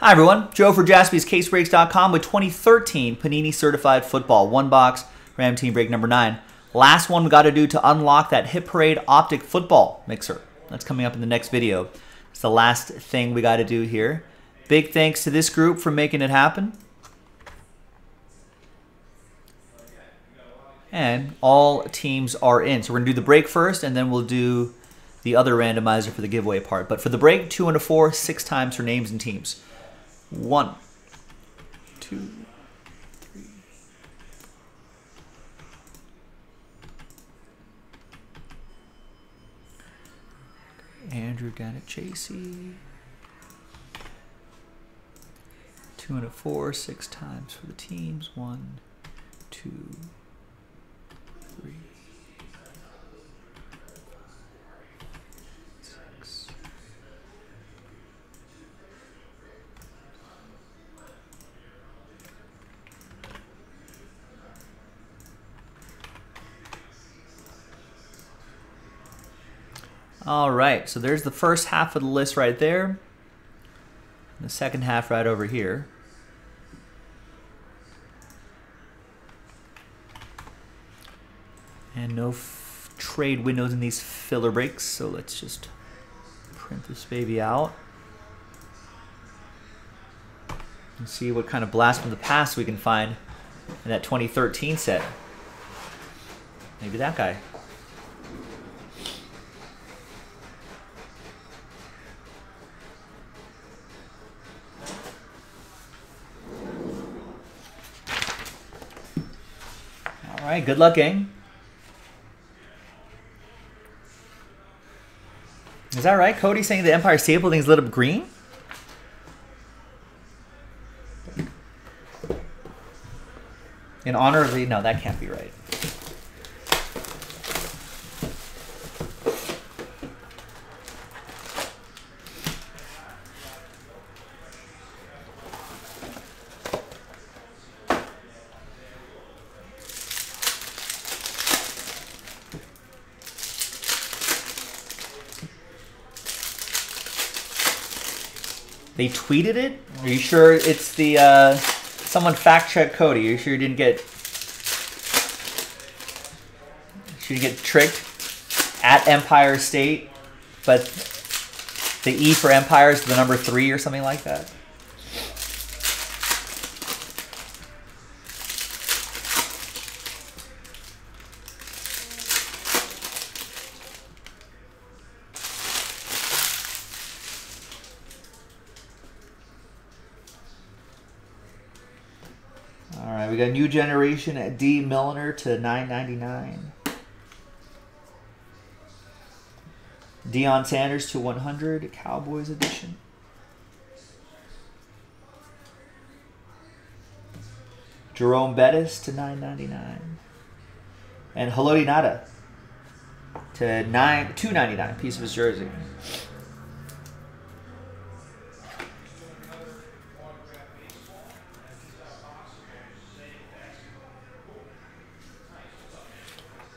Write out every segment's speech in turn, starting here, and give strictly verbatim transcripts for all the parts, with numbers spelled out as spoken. Hi everyone, Joe for Jaspys Case Breaks dot com with twenty thirteen Panini Certified Football one box, Ram Team Break number nine. Last one we got to do to unlock that Hit Parade Optic Football mixer. That's coming up in the next video. It's the last thing we got to do here. Big thanks to this group for making it happen. And all teams are in. So we're going to do the break first, and then we'll do the other randomizer for the giveaway part. But for the break, two and a four, six times for names and teams. One, two, three. Andrew down at Casey. Two and a four, six times for the teams. One, two, three. All right, so there's the first half of the list right there. And the second half right over here. And no f trade windows in these filler breaks, so let's just print this baby out. And see what kind of blast from the past we can find in that twenty thirteen set. Maybe that guy. All right, good luck, gang. Is that right? Cody saying the Empire State Building is lit up green? In honor of the... No, that can't be right. They tweeted it? Are you sure it's the, uh, someone fact checked Cody? Are you sure you didn't get, sure you get tricked at Empire State, but the E for Empire is the number three or something like that? We got New Generation at D. Milliner to nine ninety-nine. Deion Sanders to one hundred, Cowboys edition. Jerome Bettis to nine ninety-nine. And Haloti Ngata to nine two ninety-nine, piece of his jersey.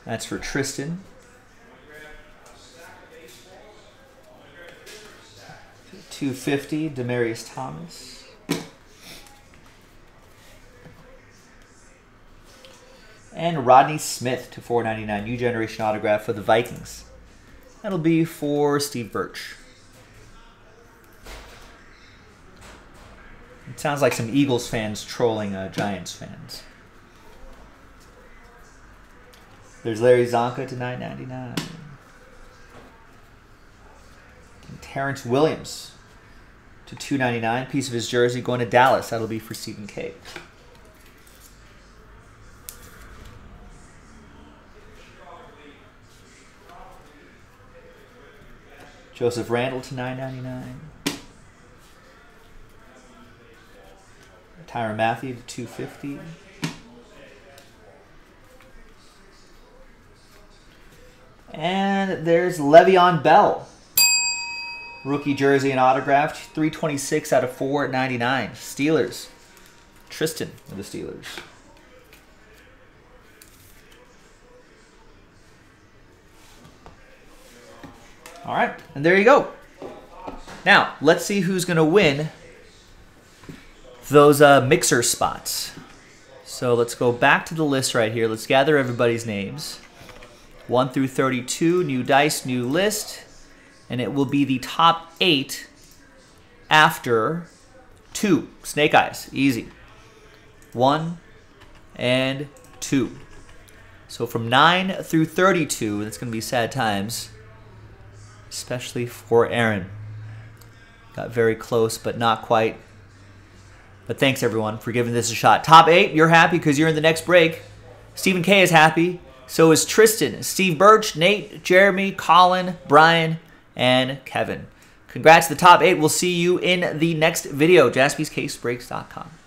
That's for Tristan. two fifty, Demarius Thomas. And Rodney Smith to four ninety-nine, New Generation autograph for the Vikings. That'll be for Steve Birch. It sounds like some Eagles fans trolling uh, Giants fans. There's Larry Zonka to nine ninety-nine. Terrence Williams to two ninety-nine. Piece of his jersey going to Dallas. That'll be for Stephen Kate. Joseph Randall to nine ninety-nine. Tyra Matthew to two fifty. And there's Le'Veon Bell. Rookie jersey and autographed. three twenty-six out of four ninety-nine. Steelers. Tristan of the Steelers. All right. And there you go. Now, let's see who's going to win those uh, mixer spots. So let's go back to the list right here. Let's gather everybody's names. one through thirty-two, new dice, new list. And it will be the top eight after two. Snake eyes, easy. One and two. So from nine through thirty-two, that's going to be sad times, especially for Aaron. Got very close, but not quite. But thanks, everyone, for giving this a shot. Top eight, you're happy because you're in the next break. Stephen K is happy. So is Tristan, Steve Birch, Nate, Jeremy, Colin, Brian, and Kevin. Congrats to the top eight. We'll see you in the next video. Jaspys Case Breaks dot com.